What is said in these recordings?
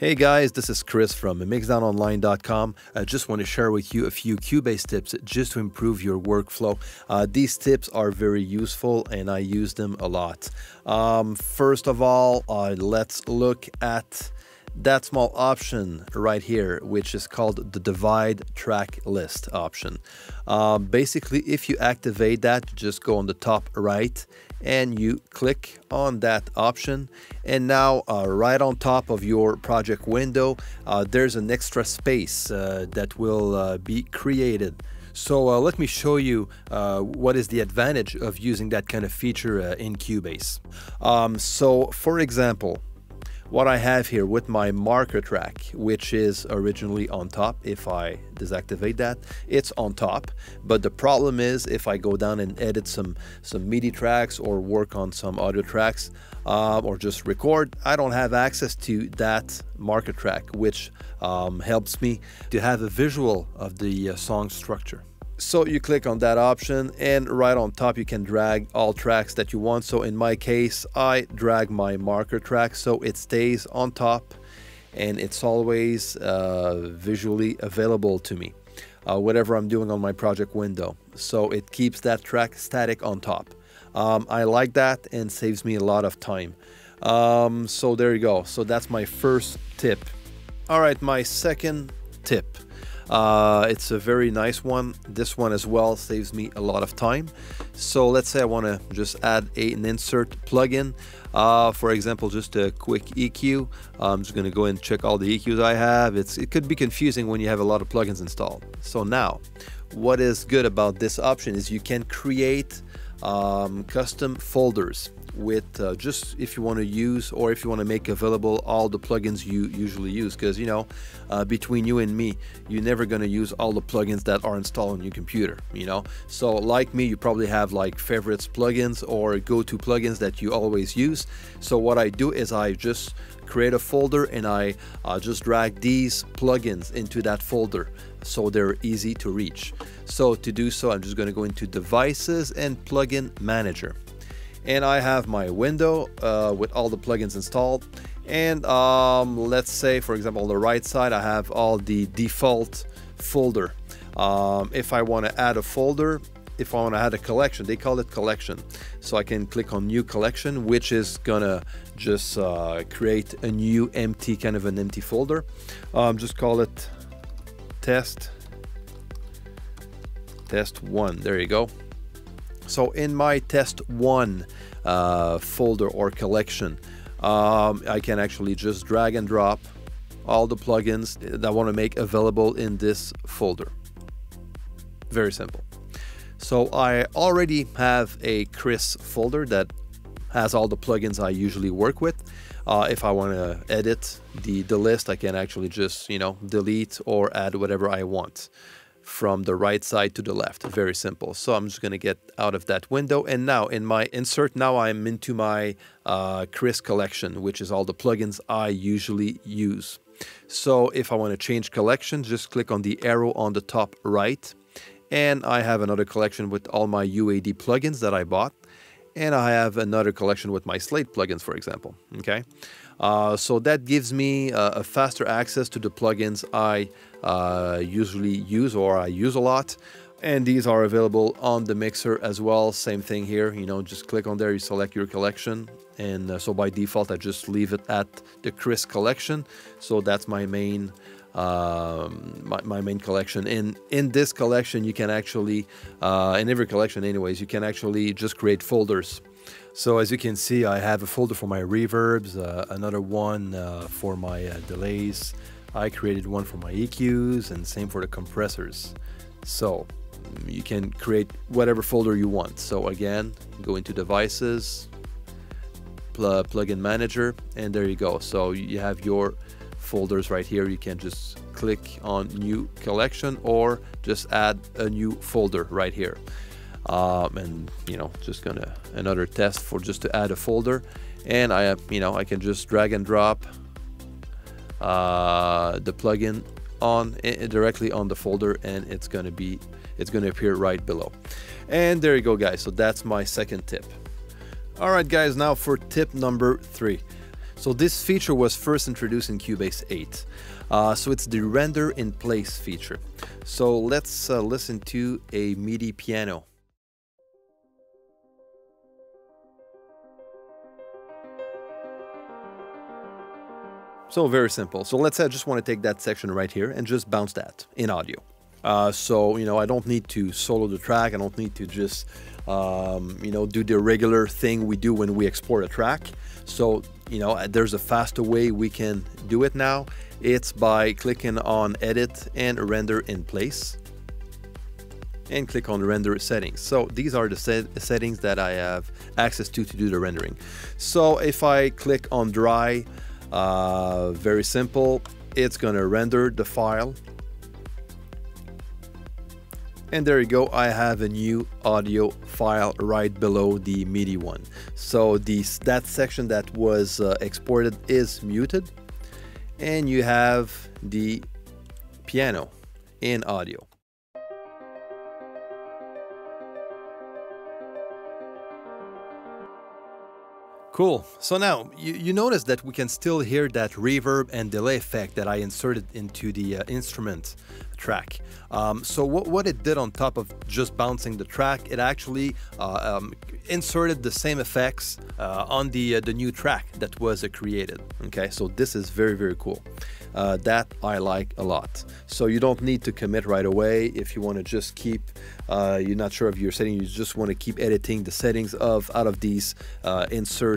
Hey guys, this is Chris from MixdownOnline.com. I just want to share with you a few Cubase tips just to improve your workflow. These tips are very useful and I use them a lot. First of all, let's look at that small option right here, which is called the divide track list option. Basically, if you activate that, just go on the top right and you click on that option. And now right on top of your project window, there's an extra space that will be created. So let me show you what is the advantage of using that kind of feature in Cubase. So for example, what I have here with my marker track, which is originally on top, if I deactivate that, it's on top. But the problem is, if I go down and edit some MIDI tracks or work on some audio tracks or just record, I don't have access to that marker track, which helps me to have a visual of the song structure. So you click on that option and right on top you can drag all tracks that you want. So in my case, I drag my marker track so it stays on top and it's always visually available to me, whatever I'm doing on my project window. So it keeps that track static on top. I like that and saves me a lot of time. So there you go. So that's my first tip. All right, my second tip. It's a very nice one. This one as well saves me a lot of time. So let's say I want to just add an insert plugin. For example, just a quick EQ. I'm just going to go and check all the EQs I have. It could be confusing when you have a lot of plugins installed. So now, what is good about this option is you can create custom folders with just if you want to use or if you want to make available all the plugins you usually use, because you know, between you and me, you're never going to use all the plugins that are installed on your computer, you know. So like me, you probably have like favorites plugins or go-to plugins that you always use. So what I do is I just create a folder and I just drag these plugins into that folder so they're easy to reach. So to do so, I'm just going to go into Devices and Plugin Manager. And I have my window with all the plugins installed. And let's say, for example, on the right side, I have all the default folder. If I want to add a folder, if I want to add a collection, they call it collection. So I can click on new collection, which is gonna just create a new empty, kind of an empty folder. Just call it test one, there you go. So in my test one folder or collection, I can actually just drag and drop all the plugins that I want to make available in this folder. Very simple. So I already have a Chris folder that has all the plugins I usually work with. If I want to edit the list, I can actually just, you know, delete or add whatever I want from the right side to the left. Very simple. So I'm just going to get out of that window. And now in my insert, now I'm into my Chris collection, which is all the plugins I usually use. So if I want to change collection, just click on the arrow on the top right. And I have another collection with all my UAD plugins that I bought. And I have another collection with my Slate plugins, for example. Okay, so that gives me a faster access to the plugins I usually use or I use a lot. And these are available on the mixer as well. Same thing here, you know, just click on there, you select your collection. And so by default, I just leave it at the Chris collection. So that's my main collection. In this collection, you can actually, in every collection anyways, you can actually just create folders. So as you can see, I have a folder for my reverbs, another one for my delays. I created one for my EQs and same for the compressors. So you can create whatever folder you want. So again, go into Devices, Plugin Manager, and there you go. So you have your folders right here. You can just click on new collection or just add a new folder right here. And you know, just gonna another test for just to add a folder. And I have, you know, I can just drag and drop the plugin on directly on the folder, and it's gonna appear right below. And there you go, guys. So that's my second tip. All right, guys, now for tip number 3. So this feature was first introduced in Cubase 8. So it's the render in place feature. So let's listen to a MIDI piano. So very simple. So let's say I just want to take that section right here and just bounce that in audio. So, you know, I don't need to solo the track. I don't need to just, you know, do the regular thing we do when we export a track. So, you know, there's a faster way we can do it now. It's by clicking on Edit and Render in Place, and click on Render Settings. So these are the settings that I have access to do the rendering. So if I click on Dry, very simple, it's gonna render the file. And there you go, I have a new audio file right below the MIDI one. So that section that was exported is muted, and you have the piano in audio. Cool. So now you notice that we can still hear that reverb and delay effect that I inserted into the instrument track. So what it did on top of just bouncing the track, it actually inserted the same effects on the new track that was created. Okay, so this is very, very cool. That I like a lot. So you don't need to commit right away if you want to just keep, you're not sure of your settings, you just want to keep editing the settings out of these insert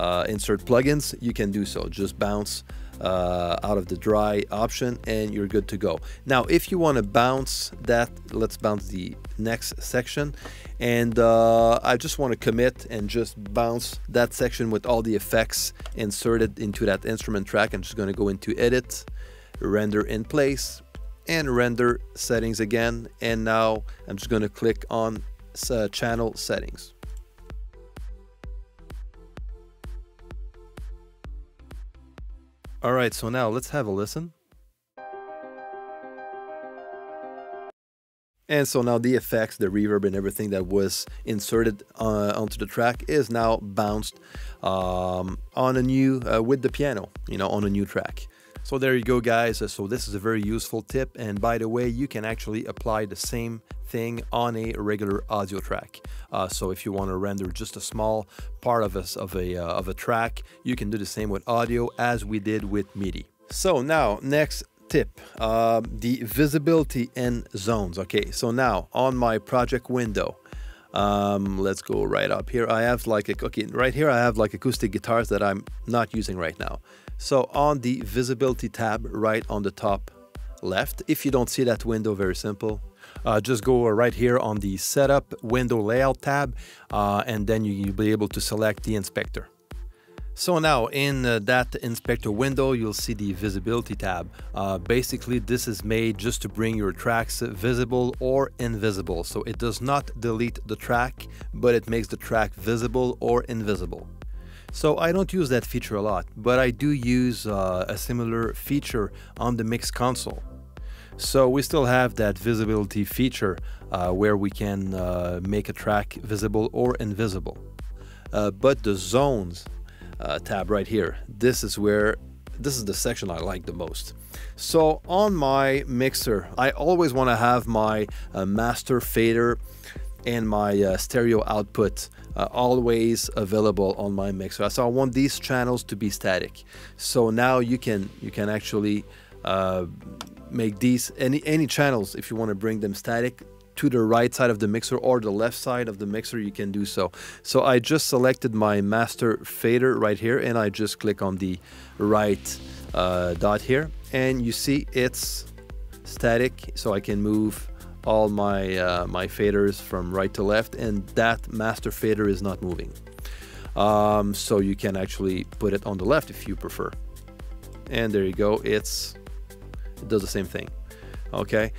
plugins, you can do so. Just bounce out of the dry option and you're good to go. Now, if you want to bounce that, let's bounce the next section. And I just want to commit and just bounce that section with all the effects inserted into that instrument track. I'm just going to go into Edit, Render in Place, and Render Settings again. And now I'm just going to click on Channel Settings. All right, so now let's have a listen. And so now the effects, the reverb and everything that was inserted onto the track is now bounced on a new, with the piano, you know, on a new track. So there you go, guys. So this is a very useful tip. And by the way, you can actually apply the same thing on a regular audio track. So if you want to render just a small part of a track, you can do the same with audio as we did with MIDI. So now next tip, the visibility and zones. Okay, so now on my project window, let's go right up here. I have like a, okay, right here I have like acoustic guitars that I'm not using right now. So on the visibility tab right on the top left, if you don't see that window, very simple. Just go right here on the Setup Window Layout tab, and then you'll be able to select the inspector. So now in that inspector window, you'll see the visibility tab. Basically, this is made just to bring your tracks visible or invisible. So it does not delete the track, but it makes the track visible or invisible. So I don't use that feature a lot, but I do use a similar feature on the Mix console. So we still have that visibility feature where we can make a track visible or invisible. But the zones tab right here, this is the section I like the most. So on my mixer, I always want to have my master fader and my stereo output always available on my mixer. So I want these channels to be static. So now you can actually make these any channels, if you want to bring them static to the right side of the mixer or the left side of the mixer, you can do so. So I just selected my master fader right here, and I just click on the right dot here, and you see it's static. So I can move all my my faders from right to left, and that master fader is not moving. So you can actually put it on the left if you prefer. And there you go, it does the same thing. Okay,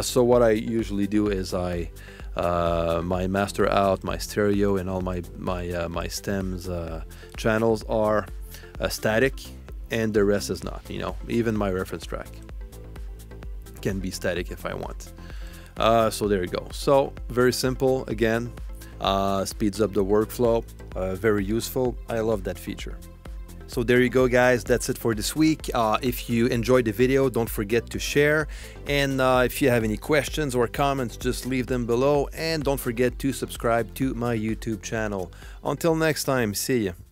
so what I usually do is I my master out, my stereo, and all my stems channels are static, and the rest is not. You know, even my reference track can be static if I want. So there you go. So very simple again, speeds up the workflow, very useful. I love that feature. So there you go, guys. That's it for this week. If you enjoyed the video, don't forget to share. And if you have any questions or comments, just leave them below. And don't forget to subscribe to my YouTube channel. Until next time, see ya.